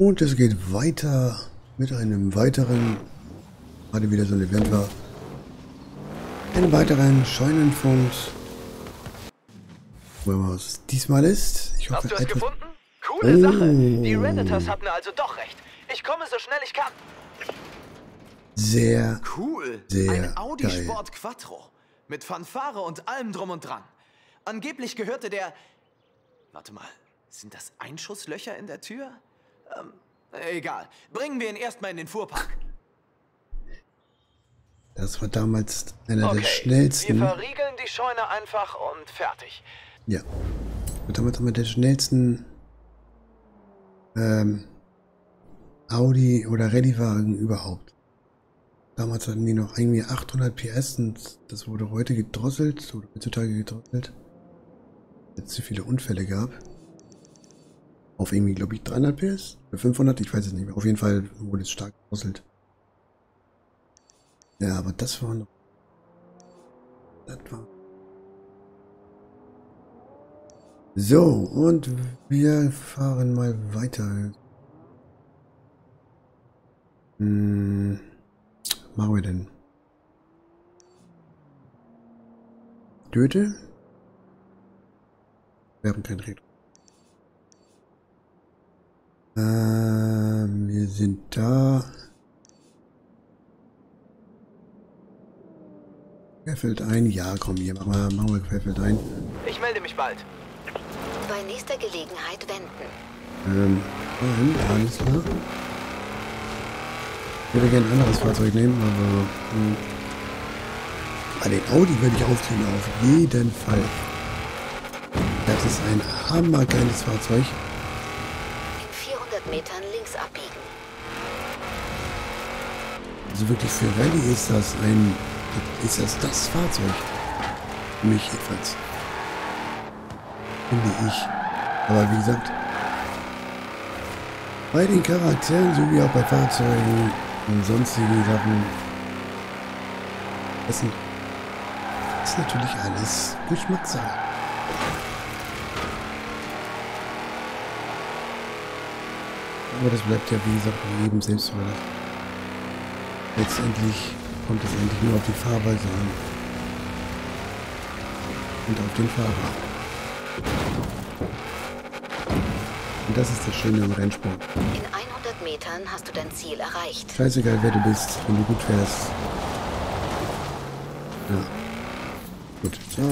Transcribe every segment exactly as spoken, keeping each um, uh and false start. Und es geht weiter mit einem weiteren, gerade wieder so ein Event war, einen weiteren Scheunenfunk. Wollen wir was diesmal ist? Ich hoffe, hast du es gefunden? Coole oh. Sache. Die Redditors hatten also doch recht. Ich komme so schnell ich kann. Sehr cool. Sehr ein Audi geil. Sport Quattro mit Fanfare und allem drum und dran. Angeblich gehörte der. Warte mal, sind das Einschusslöcher in der Tür? Ähm, egal. Bringen wir ihn erstmal in den Fuhrpark. Das war damals einer okay. der schnellsten. Wir verriegeln die Scheune einfach und fertig. Ja. Und damit haben wir den schnellsten ähm, Audi oder Rallye-Wagen überhaupt. Damals hatten die noch irgendwie achthundert P S und das wurde heute gedrosselt oder heutzutage gedrosselt. Jetzt zu viele Unfälle gab. Auf irgendwie, glaube ich, dreihundert P S? Oder fünfhundert? Ich weiß es nicht mehr. Auf jeden Fall wurde es stark gedrosselt. Ja, aber das war noch. Das war. So, und wir fahren mal weiter. Hm, was machen wir denn? Töte? Wir haben kein Reden. Ähm, wir sind da. Querfeld ein. Ja, komm hier, machen wir, machen wir Querfeld ein. Ich melde mich bald. Bei nächster Gelegenheit wenden. Ähm, ah, alles klar. Ich würde gerne ein anderes Fahrzeug nehmen, aber... Hm. Ah, den Audi würde ich aufziehen, auf jeden Fall. Das ist ein hammergeiles Fahrzeug. In vierhundert Metern links abbiegen. Also wirklich für Rallye ist das ein... Ist das das Fahrzeug? Für mich jedenfalls. Finde ich. Aber wie gesagt, bei den Charakteren sowie auch bei Fahrzeugen und sonstigen Sachen, das ist natürlich alles Geschmackssache. Aber das bleibt ja, wie gesagt, jedem selbst überlassen. Letztendlich kommt es eigentlich nur auf die Fahrweise an. Und auf den Fahrer. Und das ist das Schöne am Rennsport. In hundert Metern hast du dein Ziel erreicht. Scheißegal, wer du bist, wenn du gut fährst. Ja. Gut. So.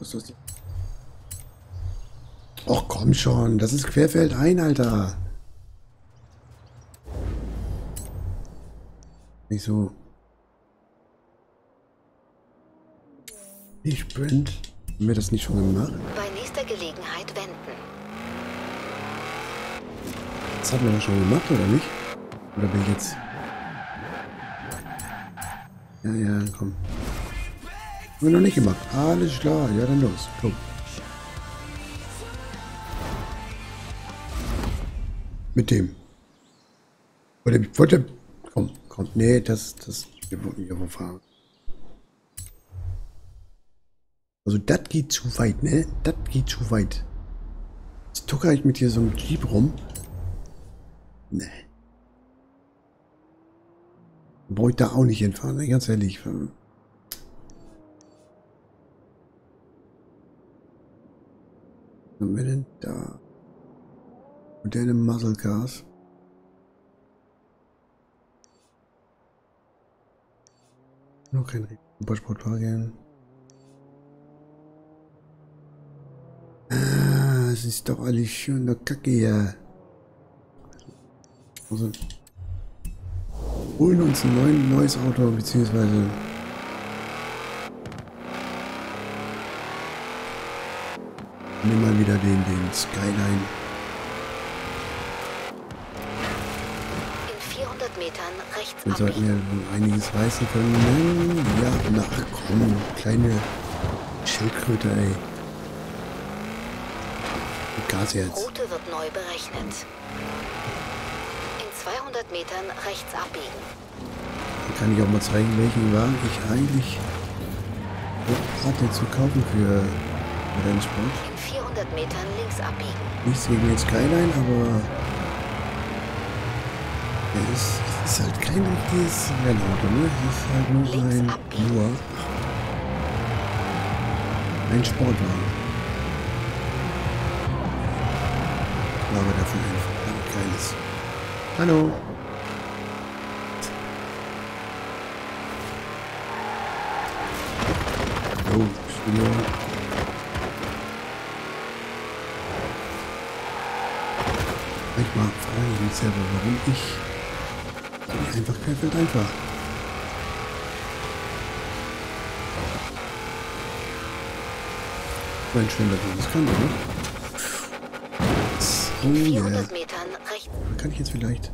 Was ist das? Och, komm schon. Das ist Querfeld ein, Alter. Nicht so. Ich sprint. Haben wir das nicht schon gemacht? Bei nächster Gelegenheit wenden. Das hatten wir doch schon gemacht, oder nicht? Oder bin ich jetzt... Ja, ja, komm. Haben wir noch nicht gemacht. Alles klar, ja dann los. Komm. Mit dem. Wollte, wollte... Komm, komm. Nee, das... das... Wir wollten hier fahren. Also das geht zu weit, ne? Das geht zu weit. Jetzt tucker ich mit hier so einem Jeep rum. Ne. Brauche ich da auch nicht hinfahren, ne? Ganz ehrlich. Was haben wir denn da? Moderne Muscle Cars. Noch kein Supersportwagen. Das ist doch alles schön der Kacke hier. Also, holen uns ein neuen, neues Auto, beziehungsweise. Nehmen wir wieder den, den Skyline. In vierhundert Metern rechts abbiegen. Dann sollten wir einiges reißen können. Ja, na komm, kleine Schildkröte, ey. Gas jetzt. Route wird neu berechnet. In zweihundert Metern rechts abbiegen. Dann kann ich auch mal zeigen, welchen Wagen ich eigentlich hatte zu kaufen für Rennsport. In vierhundert Metern links abbiegen. Nichts gegen den Skyline, aber Es ist halt kein richtiges Rennauto, ne? Es ist halt nur ein, nur ein Sportwagen. Aber davon ein kleines. Hallo! Oh, ich bin ja... Manchmal frage ich mich selber, warum ich einfach kein Feld einfach. Mein schön, dass ich das kann, oder? So, vierhundert Metern rechts. Kann ich jetzt vielleicht...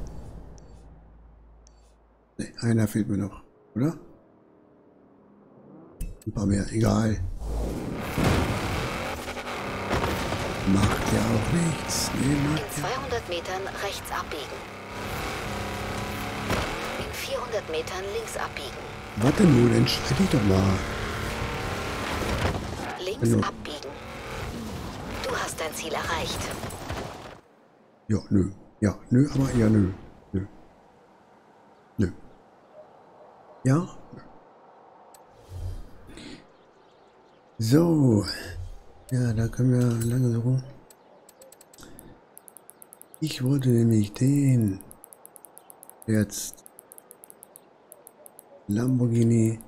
Ne, einer fehlt mir noch, oder? Ein paar mehr, egal. Macht ja auch nichts. Nee, macht in zweihundert Metern rechts abbiegen. In vierhundert Metern links abbiegen. Warte nun, entscheide doch mal. Links also abbiegen. Du hast dein Ziel erreicht. Ja, nö. Ja, nö, aber ja, nö. Nö. Nö. Ja? So. Ja, da können wir lange so rum. Ich wollte nämlich den jetzt Lamborghini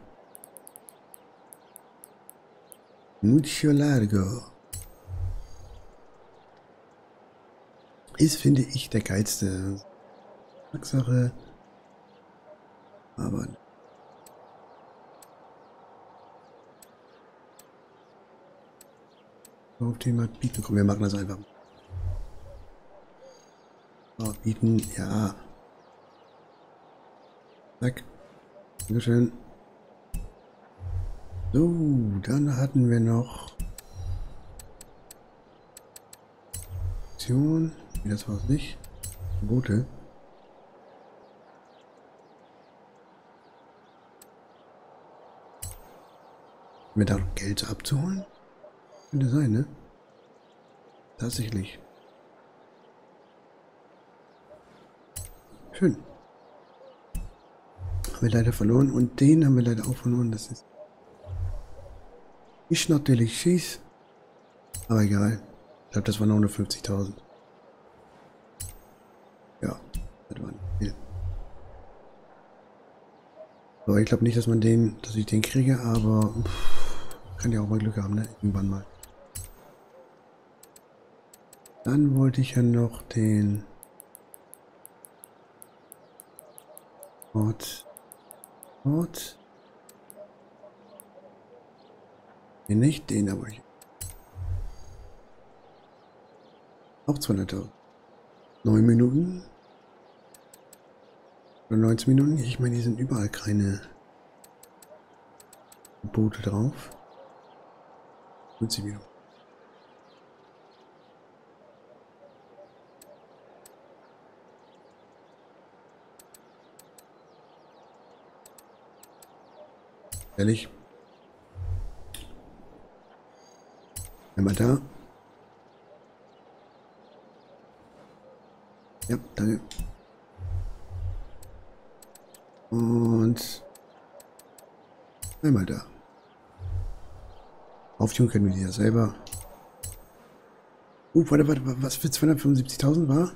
Mucho Largo. Ist, finde ich, der geilste. Sache. Aber... auf den Markt bieten. Komm, wir machen das einfach. Oh, bieten, ja. Zack. Dankeschön. So, dann hatten wir noch Option. Das war es nicht. Boote. Mir da noch Geld abzuholen? Könnte sein, ne? Tatsächlich. Schön. Haben wir leider verloren und den haben wir leider auch verloren. Das ist. Ich natürlich schieß. Aber egal. Ich glaube, das waren noch hundertfünfzigtausend. Ja, das waren viel. Aber ich glaube nicht, dass man den, dass ich den kriege, aber pff, kann ja auch mal Glück haben, ne? Irgendwann mal. Dann wollte ich ja noch den Ort. Ort. Nee, nicht den, aber ich. Auch zweihundert. neun Minuten. Oder neunzehn Minuten. Ich meine, hier sind überall keine Boote drauf. fünfzig Minuten. Ehrlich. Einmal da. Ja, danke. Und einmal da. Aufziehen können wir die ja selber. Uh, warte, warte, was für zweihundertfünfundsiebzigtausend war?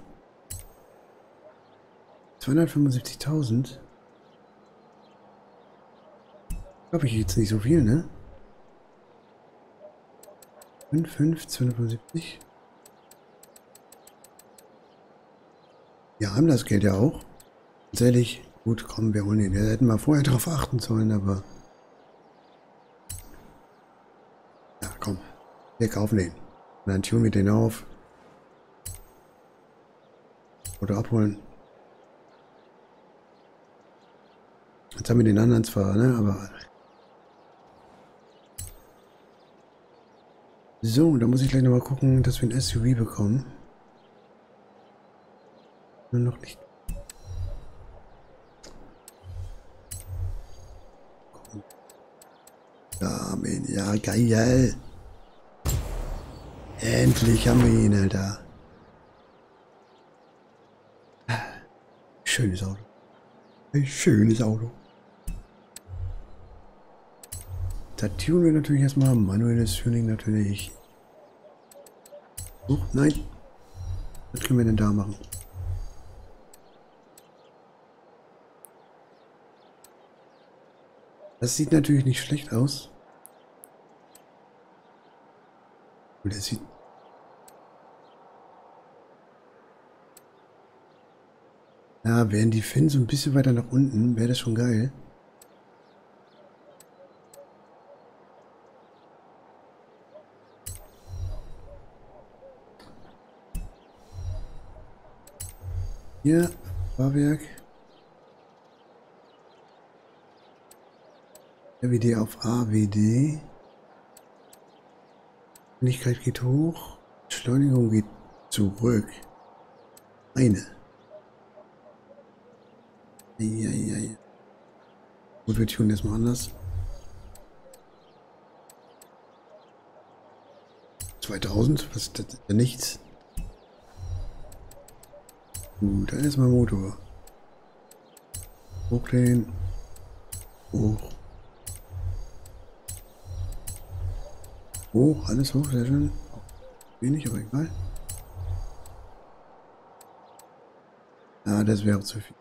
zweihundertfünfundsiebzigtausend? Glaube ich jetzt nicht so viel, ne? fünf, fünf, zweihundertfünfundsiebzig. Wir haben das Geld ja auch. Tatsächlich. Gut, komm, wir holen ihn. Wir hätten mal vorher drauf achten sollen, aber... Ja, komm. Wir kaufen den. Und dann tun wir den auf. Oder abholen. Jetzt haben wir den anderen zwar, ne? Aber... So, da muss ich gleich nochmal gucken, dass wir ein S U V bekommen. Nur noch nicht. Komm. Ja, Mann, ja, geil. Endlich haben wir ihn, Alter. schönes Auto. Ein schönes Auto. Da tunen wir natürlich erstmal manuelles Tuning natürlich. Oh, nein. Was können wir denn da machen? Das sieht natürlich nicht schlecht aus. Und das sieht... Ja, wären die Fins so ein bisschen weiter nach unten, wäre das schon geil. Hier, Fahrwerk. R W D auf A W D. Geschwindigkeit geht hoch. Beschleunigung geht zurück. Eine. Eieiei. Gut, wir tunen das mal anders. zweitausend, was ist das? Ist ja nichts. Gut, dann erstmal Motor. Hochlehnen. Hoch. Hoch, alles hoch, sehr schön. Wenig, aber egal. Ah, das wäre zu viel.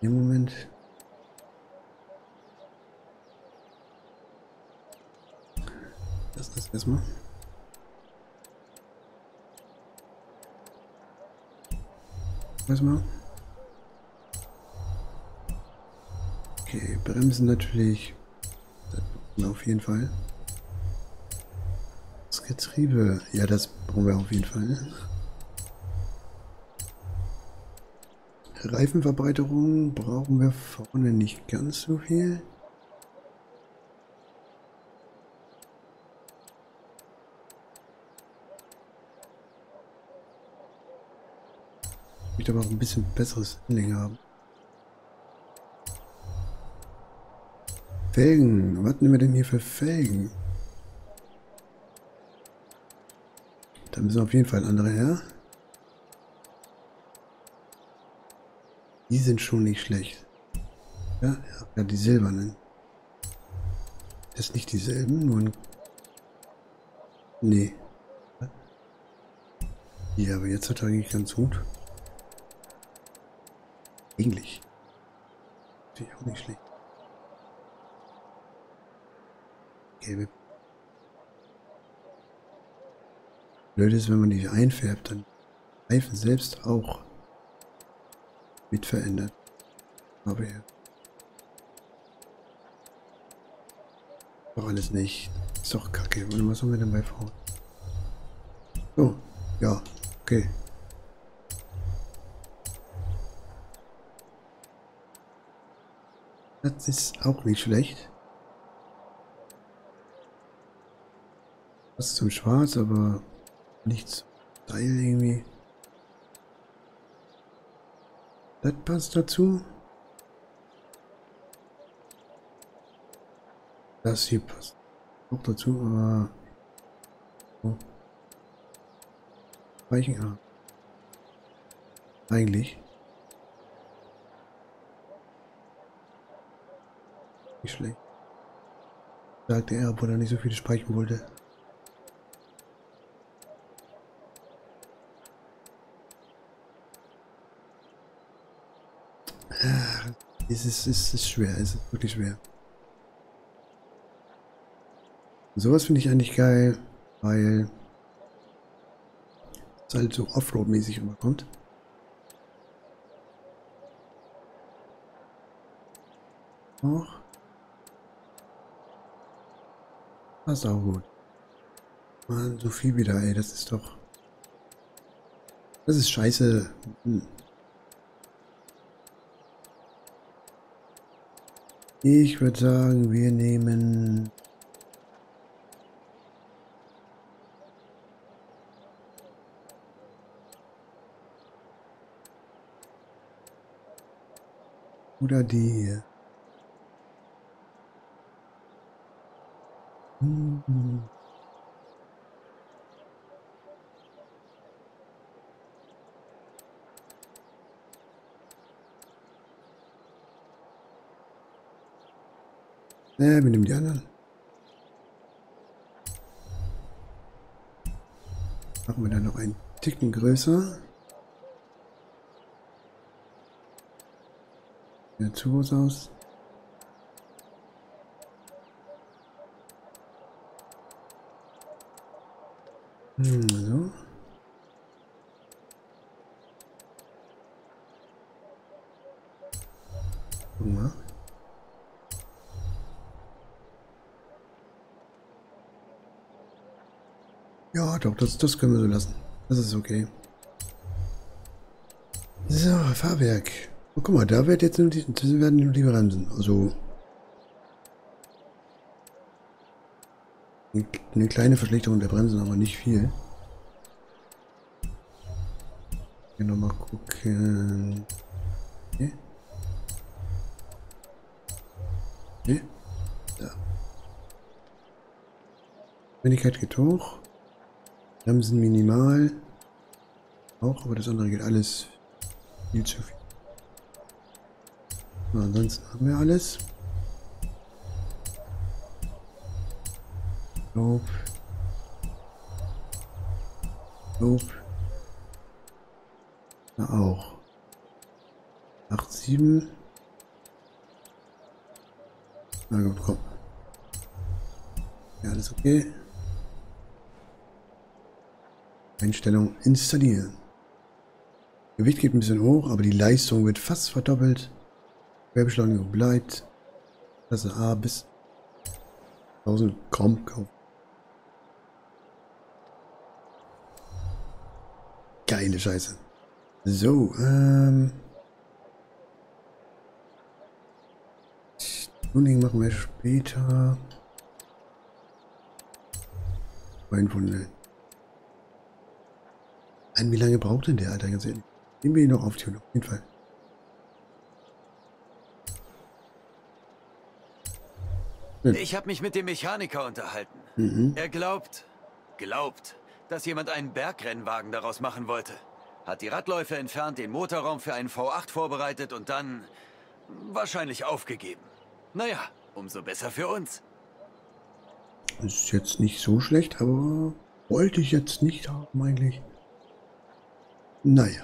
Im Moment. Das ist erstmal. Erstmal. Okay, bremsen natürlich. Das auf jeden Fall. Das Getriebe. Ja, das brauchen wir auf jeden Fall. Reifenverbreiterung brauchen wir vorne nicht ganz so viel. Ich möchte aber auch ein bisschen besseres Handling haben. Felgen. Was nehmen wir denn hier für Felgen? Da müssen auf jeden Fall andere her. Die sind schon nicht schlecht. Ja, ja, die silbernen. Das ist nicht dieselben, nur ein... Nee. Ja, aber jetzt hat er eigentlich ganz gut. Eigentlich. Natürlich auch nicht schlecht. Gelbe. Blöd ist, wenn man die einfärbt, dann Reifen selbst auch mit verändert. Aber ja. Doch alles nicht. Ist doch kacke. Warte, was haben wir denn bei Frauen? Oh, ja. Okay. Das ist auch nicht schlecht. Was zum Schwarz, aber nicht so steil irgendwie. Das passt dazu. Das hier passt auch dazu, aber... So. Weichenhaar. Eigentlich. Nicht schlecht. Sagte er, obwohl er nicht so viel speichern wollte. Es ist, es ist schwer, es ist wirklich schwer. Sowas finde ich eigentlich geil, weil es halt so Offroad-mäßig rüberkommt. Auch. Passt auch gut. Mann, so viel wieder, ey, das ist doch... Das ist scheiße. Hm. Ich würde sagen, wir nehmen oder die hier. Mhm. Ne, wir nehmen die anderen. Machen wir dann noch einen Ticken größer. Sieht zu groß aus. Hm, so. Guck mal. Ja, doch, das, das können wir so lassen. Das ist okay. So, Fahrwerk. Oh, guck mal, da wird jetzt nur die, das werden nur die Bremsen. Also eine kleine Verschlechterung der Bremsen, aber nicht viel. Hier nochmal gucken. Ne? Ne? Da. Geschwindigkeit geht hoch. Bremsen minimal. Auch, aber das andere geht alles viel zu viel. Na, ansonsten haben wir alles. Loop. Loop. Da auch. acht, sieben. Na gut, komm. Ja, alles okay. Einstellung installieren. Gewicht geht ein bisschen hoch, aber die Leistung wird fast verdoppelt. Querbeschleunigung bleibt. Klasse A bis tausend Gramm kaufen. Geile Scheiße. So, ähm. Tuning machen wir später. zweihundert. Wie lange braucht denn der, Alter? Ganz ehrlich. Nehmen wir ihn noch auf, Tune, auf jeden Fall. Hm. Ich habe mich mit dem Mechaniker unterhalten. Mhm. Er glaubt, glaubt, dass jemand einen Bergrennwagen daraus machen wollte. Hat die Radläufe entfernt, den Motorraum für einen V acht vorbereitet und dann wahrscheinlich aufgegeben. Naja, umso besser für uns. Ist jetzt nicht so schlecht, aber wollte ich jetzt nicht haben eigentlich. Naja.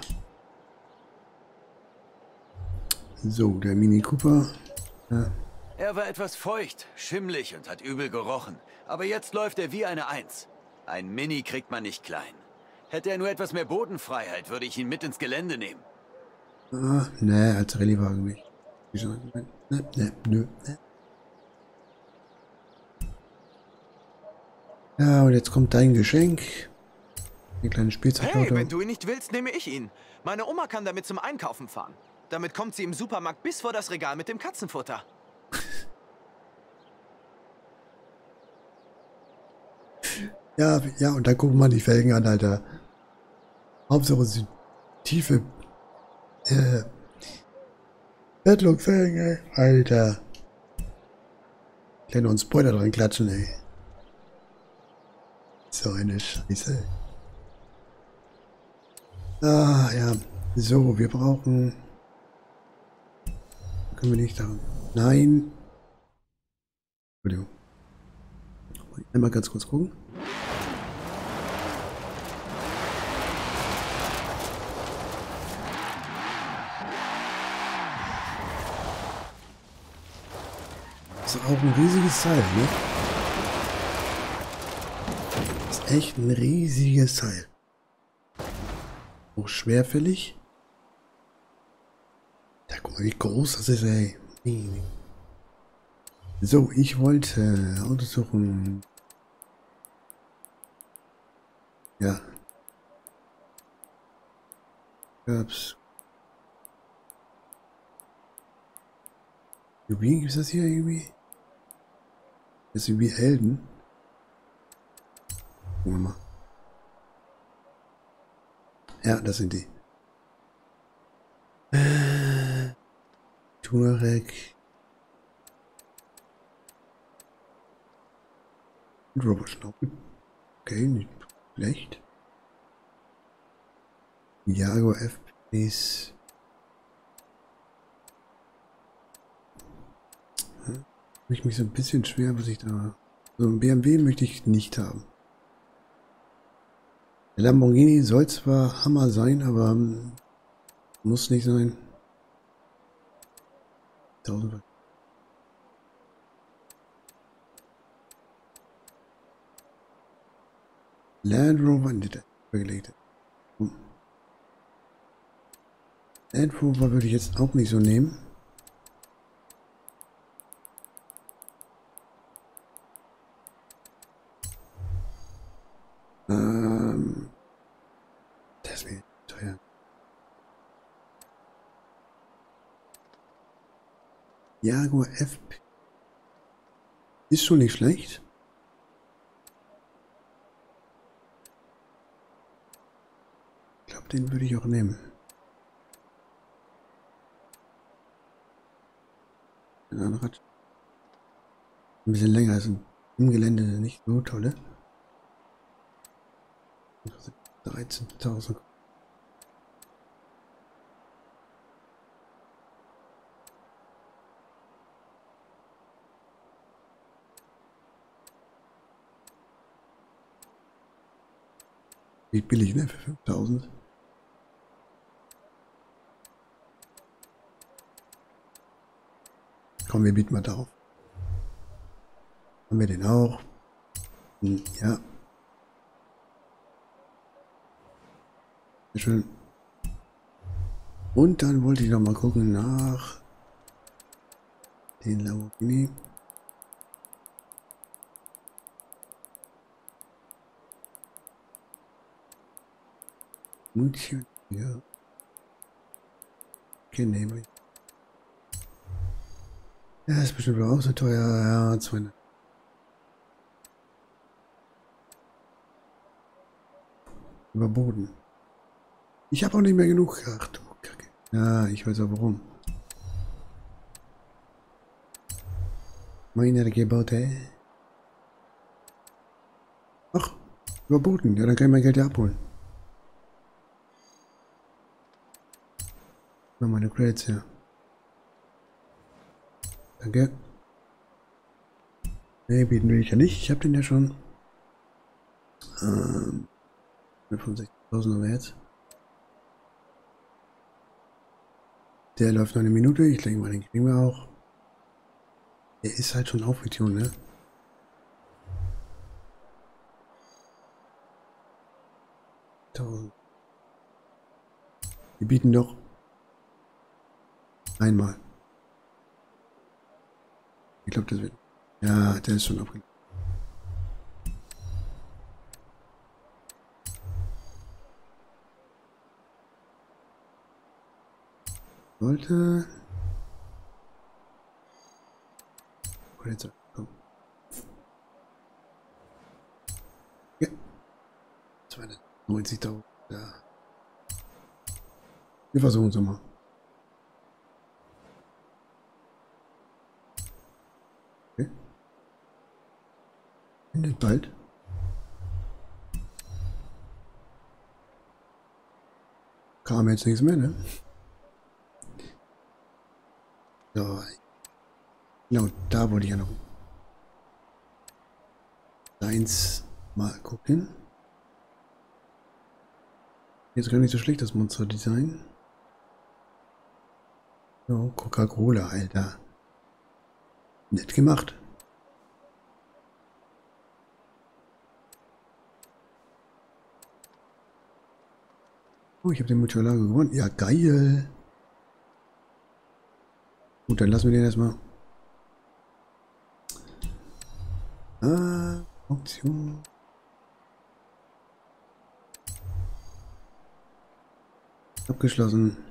So, der Mini Cooper. Ja. Er war etwas feucht, schimmlig und hat übel gerochen. Aber jetzt läuft er wie eine Eins. Ein Mini kriegt man nicht klein. Hätte er nur etwas mehr Bodenfreiheit, würde ich ihn mit ins Gelände nehmen. Ah, ne, als Rallye-Wagen nicht. Ne, ne, nö, ne. Ja, und jetzt kommt dein Geschenk. Eine kleine Spielzeugauto. Hey, wenn du ihn nicht willst, nehme ich ihn. Meine Oma kann damit zum Einkaufen fahren. Damit kommt sie im Supermarkt bis vor das Regal mit dem Katzenfutter. ja, ja, und dann gucken wir mal die Felgen an, Alter. Hauptsache die tiefe äh, Bettlock-Felgen, ey. Alter. Kleiner und Spoiler dran klatschen, ey. So eine Scheiße. Ah, ja. So, wir brauchen... Können wir nicht da... Nein. Entschuldigung. Einmal ganz kurz gucken. Das ist auch ein riesiges Teil, ne? Das ist echt ein riesiges Teil. Schwerfällig. Ja, guck mal, wie groß das ist, ey. So, ich wollte Autos suchen. Ja. Gab's. Jubiläen gibt's das hier irgendwie? Das sind wie Helden. Gucken wir mal. Ja, das sind die. Äh, Turek. Roverschnauben. Okay, nicht schlecht. Jaguar F P S. Hm. Mache ich mich so ein bisschen schwer, was ich da. So ein B M W möchte ich nicht haben. Der Lamborghini soll zwar Hammer sein, aber um, muss nicht sein. tausend. Land Rover regulated. Hm. Land Rover würde ich jetzt auch nicht so nehmen. Ähm, das wird teuer. Jaguar F P ist schon nicht schlecht. Den würde ich auch nehmen. Ein Anrad. Ein bisschen länger ist im Gelände nicht so toll, ne? dreizehntausend. Geht billig, ne? Für fünftausend. Komm, wir bieten mal darauf. Haben wir den auch? Hm, ja. Sehr schön. Und dann wollte ich noch mal gucken nach den Lamborghini. Mutio, ja. Okay, nehmen wir. Ja, ist bestimmt auch so teuer, ja, zweihundert. Überboden. Ich habe auch nicht mehr genug. Ach du Kacke. Ja, ich weiß auch warum. Meine Gebote. Ach, überboden. Ja, dann kann ich mein Geld ja abholen. Noch meine Credits, ja. Danke. Ne, bieten will ich ja nicht. Ich habe den ja schon. Ähm, fünfundsechzigtausend haben wir jetzt. Der läuft noch eine Minute. Ich denke mal, den kriegen wir auch. Der ist halt schon aufgetunt, ne? tausend. Wir bieten doch einmal. Ich glaube, das wird. Ja, der ist schon aufgelegt. Sollte. Jetzt komm. Ja. zweihundertneunzigtausend. Ja. Wir versuchen es mal. Endet bald. Kam jetzt nichts mehr, ne? So. Genau, da wollte ich ja noch eins mal gucken. Jetzt gar nicht so schlecht das Monster-Design. So, Coca-Cola, Alter. Nett gemacht. Oh, ich habe den Mutio Lago gewonnen. Ja, geil. Gut, dann lassen wir den erstmal. Ah, Option. Abgeschlossen.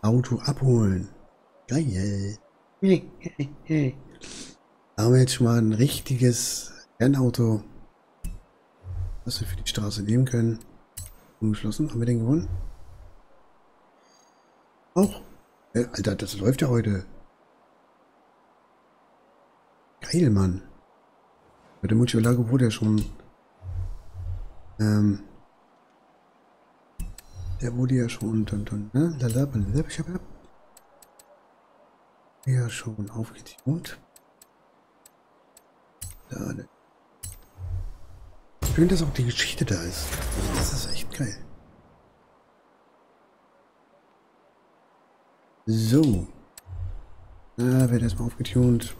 Auto abholen. Geil. Haben wir jetzt schon mal ein richtiges Rennauto, was wir für die Straße nehmen können. Umgeschlossen. Haben wir den gewonnen? Auch? Äh, Alter, das läuft ja heute. Geil, Mann. Bei der Mutio Lago wurde ja schon... Ähm... Der wurde ja schon... Dun, dun, ne? Ja, schon aufgetunt. Da, ne. Schön, dass auch die Geschichte da ist. Also das ist echt geil. So. Na, wird erstmal aufgetunt.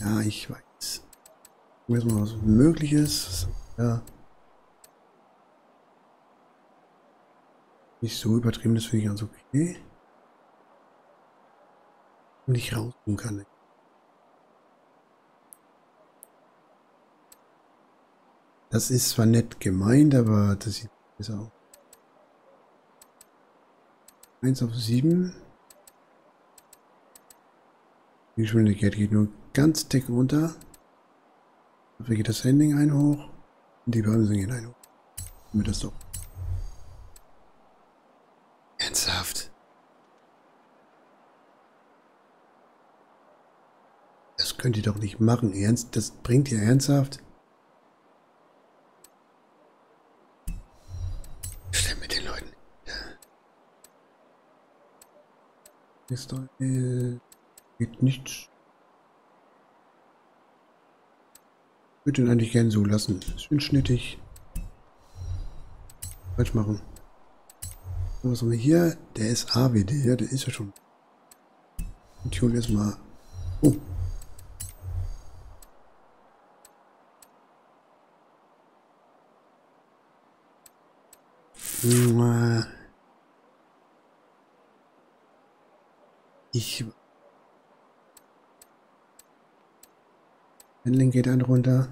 Ja, ich weiß. Ich weiß mal, was möglich ist. Ja. Nicht so übertrieben, das finde ich ganz okay. Und ich rausgehen kann. Das ist zwar nett gemeint, aber das sieht besser aus. eins auf sieben. Die Geschwindigkeit geht nur ganz dick runter. Dafür geht das Handling ein hoch. Und die Bremsen gehen ein hoch. Damit das doch. Ernsthaft. Das könnt ihr doch nicht machen. Ernst, das bringt ihr ernsthaft. Ist doch, äh, geht nichts. Ich würde ihn eigentlich gern so lassen. Schön schnittig. Falsch machen. So, was haben wir hier? Der ist A W D, ja, der ist ja schon. Und ich hole erstmal. Oh. Mua. Ich... Handling geht ein runter.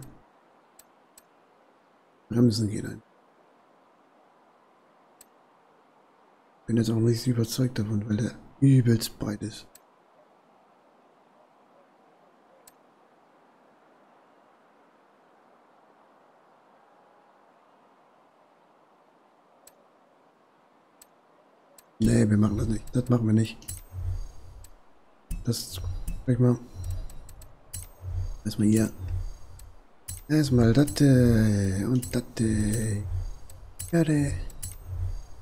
Bremsen geht ein. Bin jetzt auch nicht überzeugt davon, weil der übelst breit ist. Nee, wir machen das nicht. Das machen wir nicht. Das sag mal. Erstmal hier. Erstmal Datte und Datte. Erde.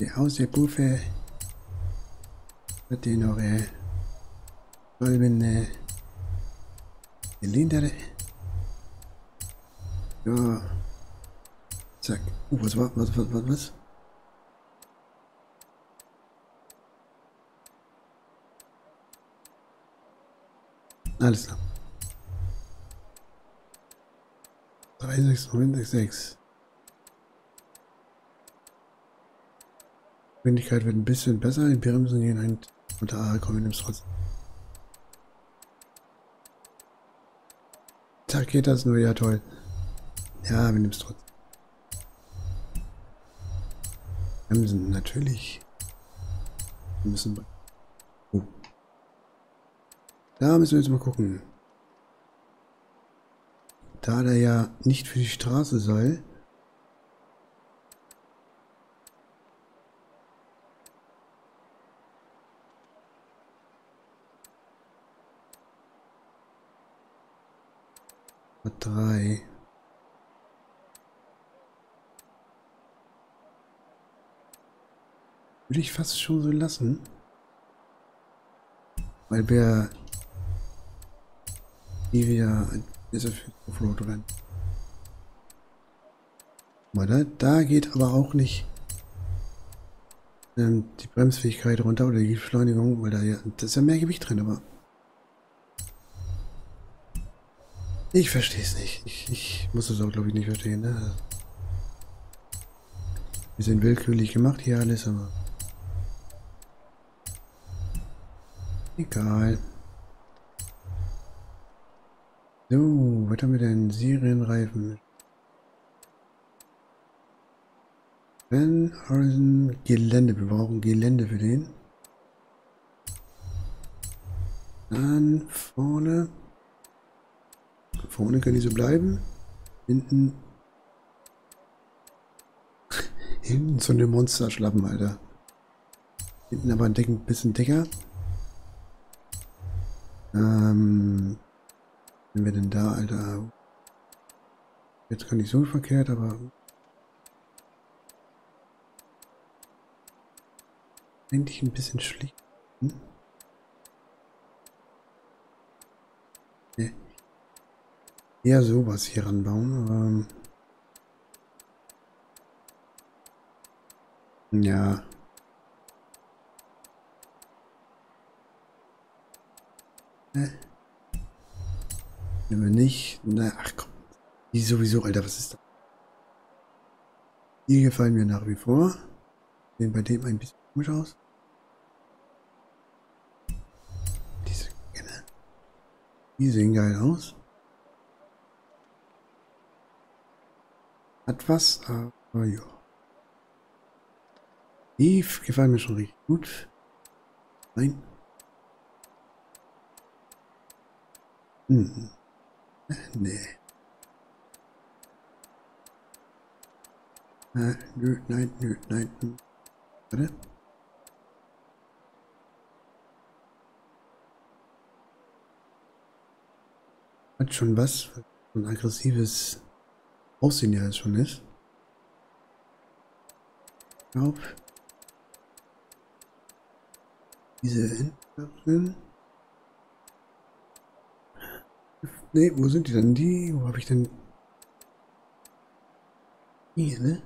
Die Auspufe. Datte noch. Kolbene. Die Lindere. Ja. Zack. Uh, was war? Was, was, was, was? Alles klar. drei sechs neun sechs sechs. Geschwindigkeit wird ein bisschen besser. Die Bremsen gehen ein und da kommen wir nimm's trotzdem. Zack, geht das nur. Ja, toll. Ja, wir nimmt es trotzdem. Bremsen, natürlich. Wir müssen bei. Oh. Da müssen wir jetzt mal gucken. Da der ja nicht für die Straße sei. drei. Würde ich fast schon so lassen. Weil wir... Hier wieder ist er für Offroad rein. Da, da geht aber auch nicht ähm, die Bremsfähigkeit runter oder die Beschleunigung, weil da ja, das ist ja mehr Gewicht drin, aber ich verstehe es nicht. Ich, ich muss es auch, glaube ich, nicht verstehen. Ne? Wir sind willkürlich gemacht hier alles, aber egal. So, was haben wir denn? Serienreifen. Land Rover Gelände. Wir brauchen Gelände für den. Dann vorne. Vorne können die so bleiben. Hinten. Hinten so eine Monsterschlappen, Alter. Hinten aber ein bisschen dicker. Ähm, wenn wir denn da, Alter. Jetzt kann ich so verkehrt, aber. Eigentlich ein bisschen schlicht. Hm? Nee. Eher sowas hier ranbauen. Ähm ja. Ne? Nehmen wir nicht. Na, ach komm. Die sowieso, Alter, was ist das? Die gefallen mir nach wie vor. Sehen bei dem ein bisschen komisch aus. Diese Gänge. Die sehen geil aus. Hat was, aber ja. Die gefallen mir schon richtig gut. Nein. Hm. Nee. Äh, nö, nein, nö, nein. Nö. Warte. Hat schon was. So ein aggressives Aussehen, ja, das schon ist. Auf. Diese hinteren. Ne, wo sind die denn? Die? Wo habe ich denn? Hier, ne?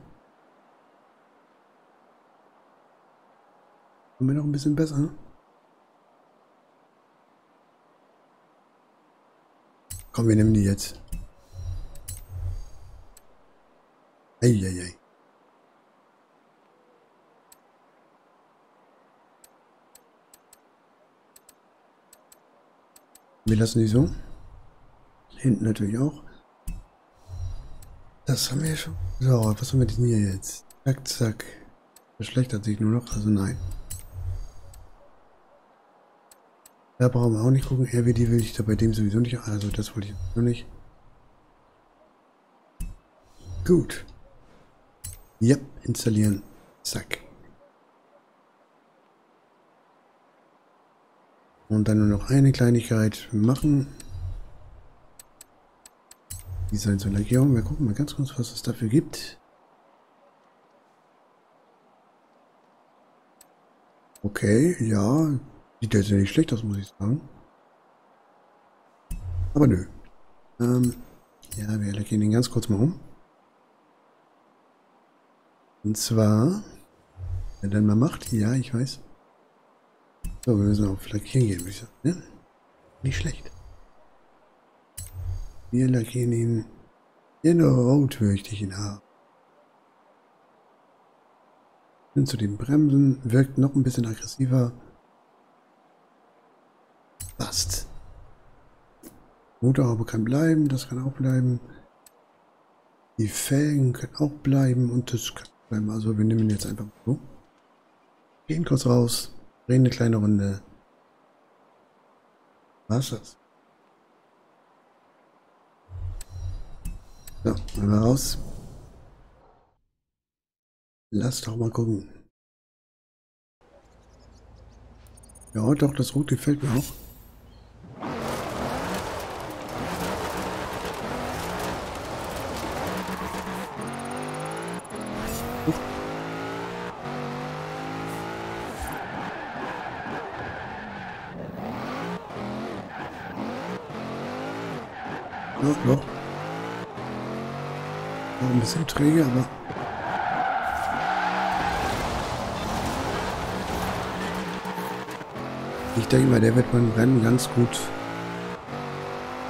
Haben wir noch ein bisschen besser? Komm, wir nehmen die jetzt. Eieiei. Wir lassen die so. Hinten natürlich auch. Das haben wir ja schon. So, was haben wir denn hier jetzt? Zack, zack. Verschlechtert sich nur noch, also nein. Da brauchen wir auch nicht gucken. R W D will ich da bei dem sowieso nicht. Also das wollte ich noch nicht. Gut. Ja, installieren. Zack. Und dann nur noch eine Kleinigkeit machen. Design zur Lackierung. Wir gucken mal ganz kurz, was es dafür gibt. Okay, ja. Sieht jetzt ja nicht schlecht aus, muss ich sagen. Aber nö. Ähm, ja, wir lackieren den ganz kurz mal um. Und zwar, wenn dann mal macht, ja, ich weiß. So, wir müssen auf Lackieren gehen, würde ich sagen. Ne? Nicht schlecht. Wir lackieren ihn in Rot, möchte ich ihn haben. Hin zu den Bremsen, wirkt noch ein bisschen aggressiver. Passt. Motorhaube kann bleiben, das kann auch bleiben. Die Felgen können auch bleiben und das kann bleiben. Also wir nehmen ihn jetzt einfach mal so. Gehen kurz raus, drehen eine kleine Runde. Was ist das? So, einmal raus. Lass doch mal gucken. Ja, doch, das Rot gefällt mir auch. Bisschen träge, aber ich denke mal, der wird beim Rennen ganz gut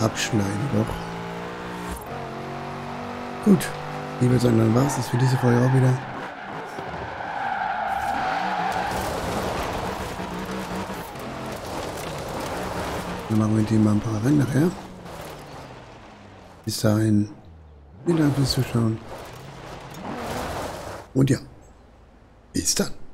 abschneiden, doch. Gut, liebe Sonne, dann war es das für diese Folge auch wieder. Dann machen wir mit dem mal ein paar Rennen nachher. Bis dahin. Vielen Dank fürs Zuschauen. Und ja, bis dann.